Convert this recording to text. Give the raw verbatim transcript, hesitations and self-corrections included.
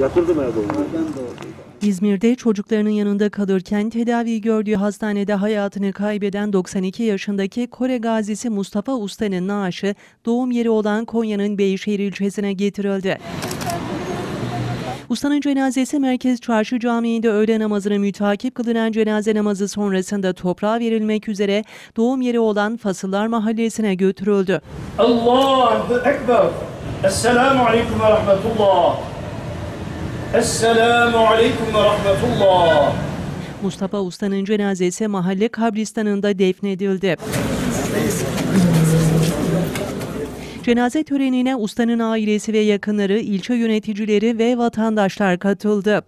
Yatırdım evde onu. İzmir'de çocuklarının yanında kalırken tedavi gördüğü hastanede hayatını kaybeden doksan iki yaşındaki Kore gazisi Mustafa Usta'nın naaşı doğum yeri olan Konya'nın Beyşehir ilçesine getirildi. Usta'nın cenazesi Merkez Çarşı Camii'nde öğle namazını mütakip kılınan cenaze namazı sonrasında toprağa verilmek üzere doğum yeri olan Fasıllar Mahallesi'ne götürüldü. Allahu Ekber. Esselamu Aleyküm ve Rahmetullah. Esselamu Aleyküm ve Rahmetullah. Mustafa Usta'nın cenazesi Mahalle Kabristanı'nda defnedildi. Cenaze törenine ustanın ailesi ve yakınları, ilçe yöneticileri ve vatandaşlar katıldı.